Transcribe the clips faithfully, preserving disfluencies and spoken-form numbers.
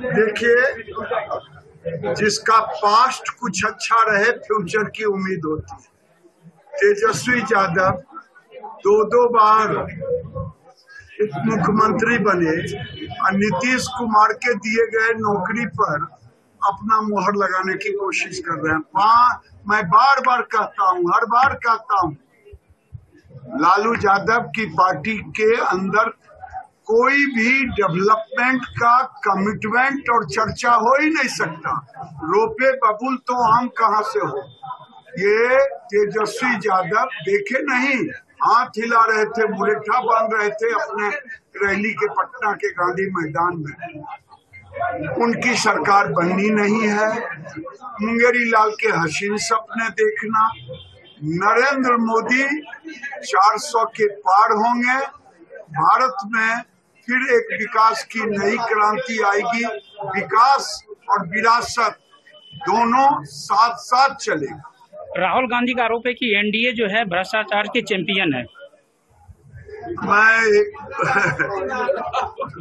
देखिए, जिसका पास्ट कुछ अच्छा रहे फ्यूचर की उम्मीद होती है। तेजस्वी यादव दो दो बार मुख्यमंत्री बने और नीतीश कुमार के दिए गए नौकरी पर अपना मोहर लगाने की कोशिश कर रहे हैं। पांच मैं बार बार कहता हूं, हर बार कहता हूं, लालू यादव की पार्टी के अंदर कोई भी डेवलपमेंट का कमिटमेंट और चर्चा हो ही नहीं सकता। रोपे बबूल तो हम कहां से हो। ये तेजस्वी यादव देखे नहीं, हाथ हिला रहे थे, मुरेठा बांध रहे थे अपने रैली के पटना के गांधी मैदान में। उनकी सरकार बननी नहीं है। मुंगेरी लाल के हसीन सपने देखना। नरेंद्र मोदी चार सौ के पार होंगे। भारत में फिर एक विकास की नई क्रांति आएगी। विकास और विरासत दोनों साथ साथ चलेगा। राहुल गांधी का आरोप है कि एनडीए जो है भ्रष्टाचार के चैंपियन है। मैं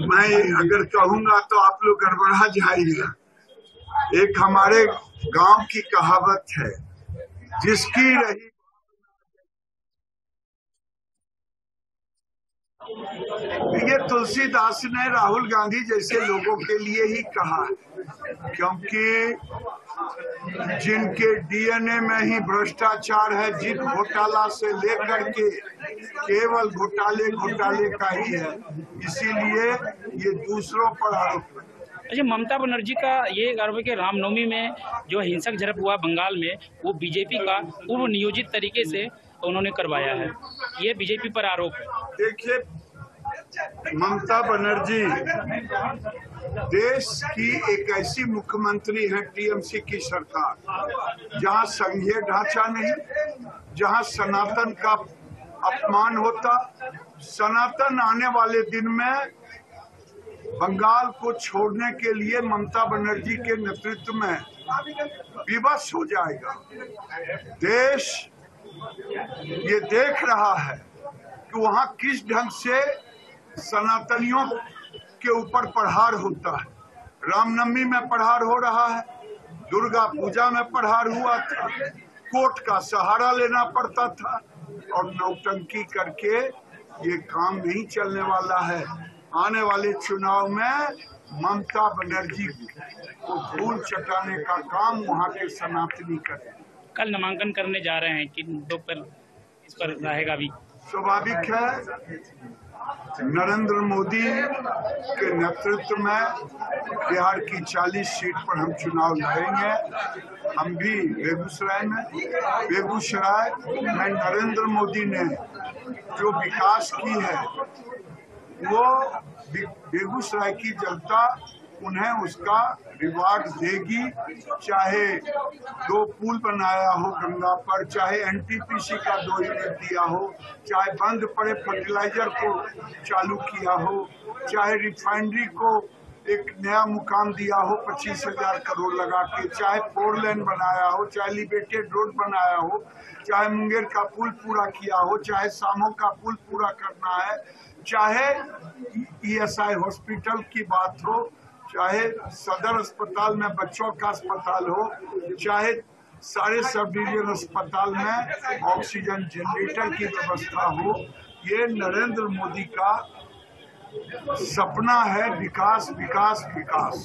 मैं अगर कहूंगा तो आप लोग गड़बड़ा जाएंगे। एक हमारे गांव की कहावत है, जिसकी रही ये तुलसीदास ने राहुल गांधी जैसे लोगों के लिए ही कहा, क्योंकि जिनके डीएनए में ही भ्रष्टाचार है, जिन घोटाला से लेकर के केवल घोटाले घोटाले का ही है, इसीलिए ये दूसरों पर आरोप। अच्छा, ममता बनर्जी का ये आरोप है कि रामनवमी में जो हिंसक झड़प हुआ बंगाल में, वो बीजेपी का पूर्व नियोजित तरीके से उन्होंने करवाया है, ये बीजेपी पर आरोप है। देखिए, ममता बनर्जी देश की एक ऐसी मुख्यमंत्री है, टीएमसी की सरकार, जहां संघीय ढांचा नहीं, जहां सनातन का अपमान होता। सनातन आने वाले दिन में बंगाल को छोड़ने के लिए ममता बनर्जी के नेतृत्व में विवश हो जाएगा। देश ये देख रहा है कि वहां किस ढंग से सनातनियों के ऊपर प्रहार होता है। रामनवमी में प्रहार हो रहा है, दुर्गा पूजा में प्रहार हुआ था, कोर्ट का सहारा लेना पड़ता था, और नौटंकी करके ये काम नहीं चलने वाला है। आने वाले चुनाव में ममता बनर्जी को धूल चटाने का काम वहां के सनातनी करें। कल नामांकन करने जा रहे हैं, किन मुद्दों पर इस पर रहेगा भी? स्वाभाविक है, नरेंद्र मोदी के नेतृत्व में बिहार की चालीस सीट पर हम चुनाव लड़ेंगे। हम भी बेगूसराय में बेगूसराय में नरेंद्र मोदी ने जो विकास की है, वो बेगूसराय की जनता उन्हें उसका रिवार्ड देगी। चाहे दो पुल बनाया हो गंगा पर, चाहे एनटीपीसी का दो यूनिट दिया हो, चाहे बंद पड़े फर्टिलाइजर को चालू किया हो, चाहे रिफाइनरी को एक नया मुकाम दिया हो पच्चीस हजार करोड़ लगा के, चाहे फोर लेन बनाया हो, चाहे एलिवेटेड रोड बनाया हो, चाहे मुंगेर का पुल पूरा किया हो, चाहे सामो का पुल पूरा करना है, चाहे ईएसआई हॉस्पिटल की बात हो, चाहे सदर अस्पताल में बच्चों का अस्पताल हो, चाहे सारे सब डिवीजन अस्पताल में ऑक्सीजन जनरेटर की व्यवस्था हो। ये नरेंद्र मोदी का सपना है, विकास विकास विकास।